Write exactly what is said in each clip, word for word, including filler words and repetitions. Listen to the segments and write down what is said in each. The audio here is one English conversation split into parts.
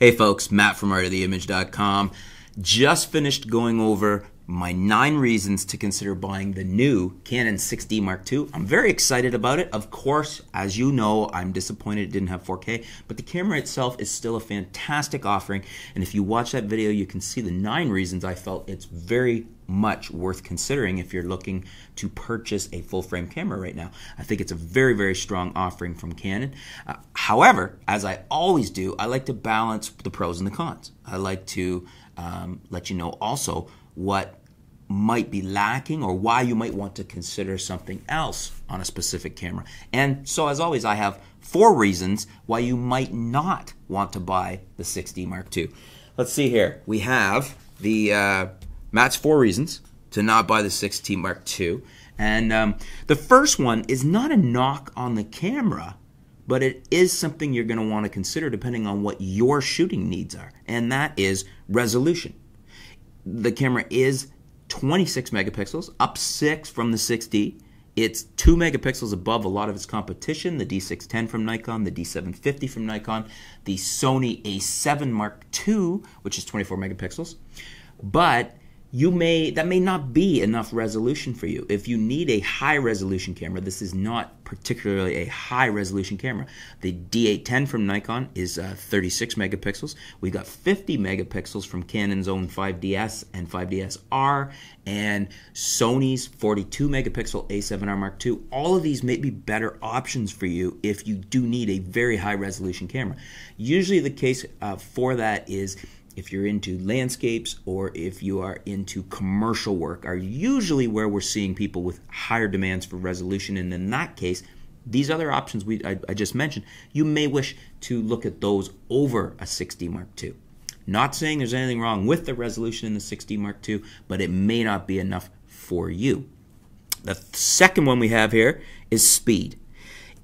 Hey folks, Matt from art of the image dot com. Just finished going over my nine reasons to consider buying the new Canon six D Mark two. I'm very excited about it. Of course, as you know, I'm disappointed it didn't have four K, but the camera itself is still a fantastic offering. And if you watch that video, you can see the nine reasons I felt it's very much worth considering if you're looking to purchase a full frame camera right now. I think it's a very, very strong offering from Canon. Uh, however, as I always do, I like to balance the pros and the cons. I like to um, let you know also what might be lacking or why you might want to consider something else on a specific camera. And so as always, I have four reasons why you might not want to buy the six D Mark two. Let's see here. We have the uh, Matt's four reasons to not buy the six D Mark two. And um, the first one is not a knock on the camera, but it is something you're going to want to consider depending on what your shooting needs are. And that is resolution. The camera is twenty-six megapixels, up six from the six D. It's two megapixels above a lot of its competition, the D six ten from Nikon, the D seven fifty from Nikon, the Sony A seven Mark two, which is twenty-four megapixels. But you may that may not be enough resolution for you. If you need a high resolution camera, this is not particularly a high resolution camera. The D eight ten from Nikon is uh, thirty-six megapixels. We got fifty megapixels from Canon's own five D S and five D S R, and Sony's forty-two megapixel A seven R Mark two. All of these may be better options for you if you do need a very high resolution camera. Usually the case uh, for that is if you're into landscapes or if you are into commercial work, are usually where we're seeing people with higher demands for resolution. And in that case, these other options we I, I just mentioned, you may wish to look at those over a six D Mark two. Not saying there's anything wrong with the resolution in the six D Mark two, but it may not be enough for you. The second one we have here is speed.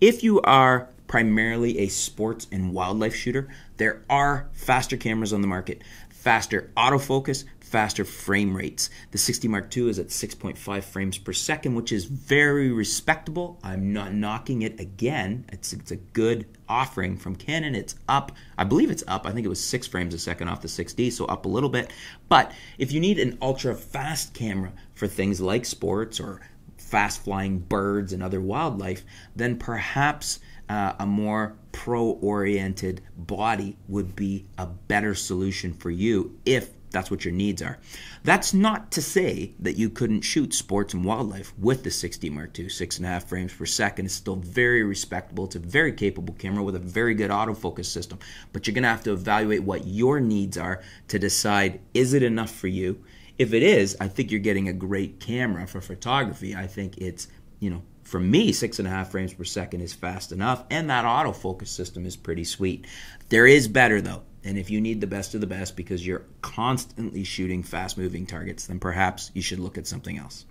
If you are primarily a sports and wildlife shooter, there are faster cameras on the market, faster autofocus, faster frame rates. The six D Mark two is at six point five frames per second, which is very respectable. I'm not knocking it again. It's, it's a good offering from Canon. It's up, I believe it's up. I think it was six frames a second off the six D, so up a little bit. But if you need an ultra fast camera for things like sports or fast flying birds and other wildlife, then perhaps Uh, a more pro-oriented body would be a better solution for you if that's what your needs are. That's not to say that you couldn't shoot sports and wildlife with the six D Mark two. Six and a half frames per second is still very respectable. It's a very capable camera with a very good autofocus system. But you're going to have to evaluate what your needs are to decide, is it enough for you? If it is, I think you're getting a great camera for photography. I think it's, you know, for me, six and a half frames per second is fast enough, and that autofocus system is pretty sweet. There is better though, and if you need the best of the best because you're constantly shooting fast-moving targets, then perhaps you should look at something else.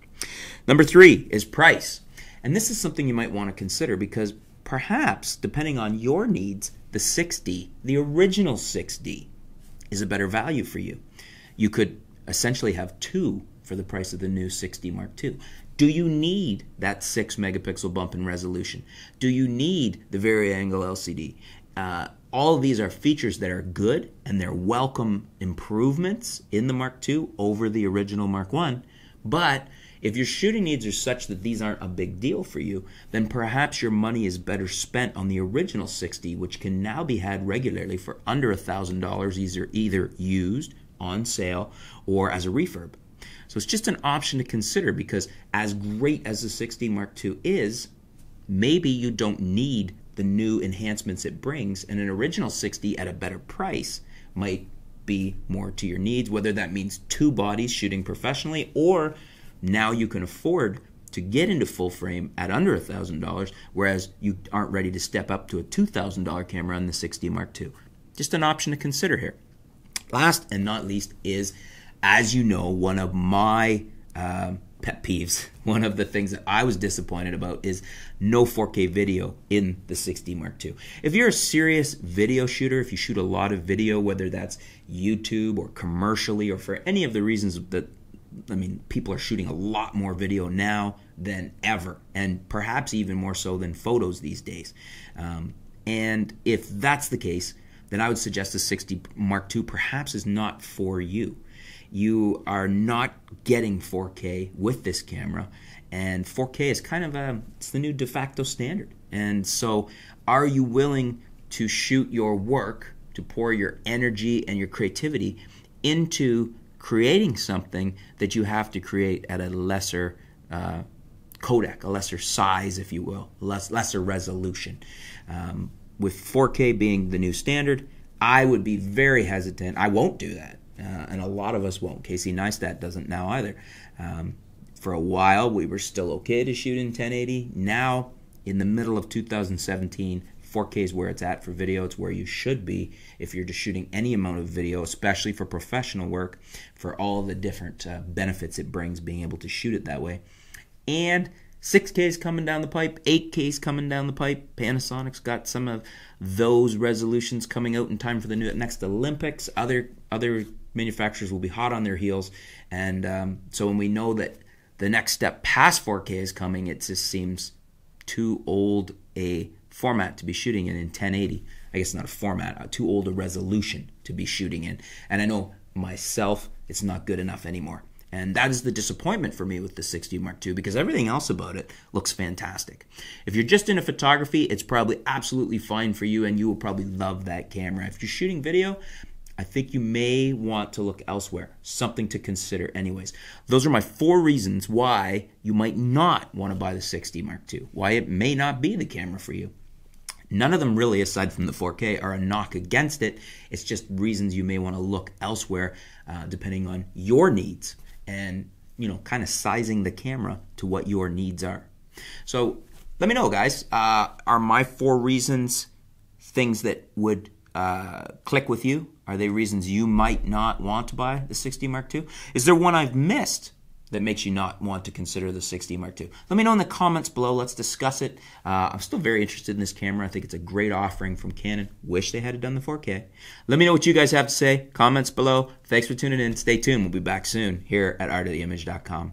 Number three is price, and this is something you might want to consider because perhaps, depending on your needs, the six D, the original six D, is a better value for you. You could essentially have two for the price of the new six D Mark two. Do you need that six megapixel bump in resolution? Do you need the vari-angle L C D? Uh, all of these are features that are good and they're welcome improvements in the Mark two over the original Mark one. But if your shooting needs are such that these aren't a big deal for you, then perhaps your money is better spent on the original six D, which can now be had regularly for under a thousand dollars, either, either used, on sale, or as a refurb. So it's just an option to consider because as great as the six D Mark two is, maybe you don't need the new enhancements it brings, and an original six D at a better price might be more to your needs, whether that means two bodies shooting professionally or now you can afford to get into full frame at under a thousand dollars, whereas you aren't ready to step up to a two thousand dollar camera on the six D Mark two. Just an option to consider here. Last and not least is, as you know, one of my um, pet peeves, one of the things that I was disappointed about is no four K video in the six D Mark two. If you're a serious video shooter, if you shoot a lot of video, whether that's YouTube or commercially or for any of the reasons that, I mean, people are shooting a lot more video now than ever, and perhaps even more so than photos these days. Um, and if that's the case, then I would suggest the six D Mark two perhaps is not for you. You are not getting four K with this camera, and four K is kind of a, it's the new de facto standard. And so are you willing to shoot your work, to pour your energy and your creativity into creating something that you have to create at a lesser uh, codec, a lesser size, if you will, less, lesser resolution? Um, with four K being the new standard, I would be very hesitant. I won't do that, uh, and a lot of us won't. Casey Neistat doesn't now either. Um, for a while, we were still okay to shoot in ten eighty. Now, in the middle of two thousand seventeen, four K is where it's at for video. It's where you should be if you're just shooting any amount of video, especially for professional work, for all the different uh, benefits it brings being able to shoot it that way. And six K is coming down the pipe, eight K is coming down the pipe. Panasonic's got some of those resolutions coming out in time for the new, next Olympics. Other other manufacturers will be hot on their heels, and um, so when we know that the next step past four K is coming, it just seems too old a format to be shooting in in ten eighty. I guess not a format, too old a resolution to be shooting in. And I know myself, it's not good enough anymore. And that is the disappointment for me with the six D Mark two, because everything else about it looks fantastic. If you're just into photography, it's probably absolutely fine for you, and you will probably love that camera. If you're shooting video, I think you may want to look elsewhere, something to consider anyways. Those are my four reasons why you might not want to buy the six D Mark two, why it may not be the camera for you. None of them really, aside from the four K, are a knock against it. It's just reasons you may want to look elsewhere, uh, depending on your needs, and, you know, kind of sizing the camera to what your needs are. So let me know, guys. Uh, are my four reasons things that would uh, click with you? Are they reasons you might not want to buy the six D Mark two? Is there one I've missed that makes you not want to consider the six D Mark two? Let me know in the comments below. Let's discuss it. Uh, I'm still very interested in this camera. I think it's a great offering from Canon. Wish they had done the four K. Let me know what you guys have to say. Comments below. Thanks for tuning in. Stay tuned. We'll be back soon here at art of the image dot com.